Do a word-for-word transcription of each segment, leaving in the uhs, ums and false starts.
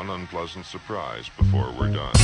one unpleasant surprise before we're done.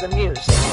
The music.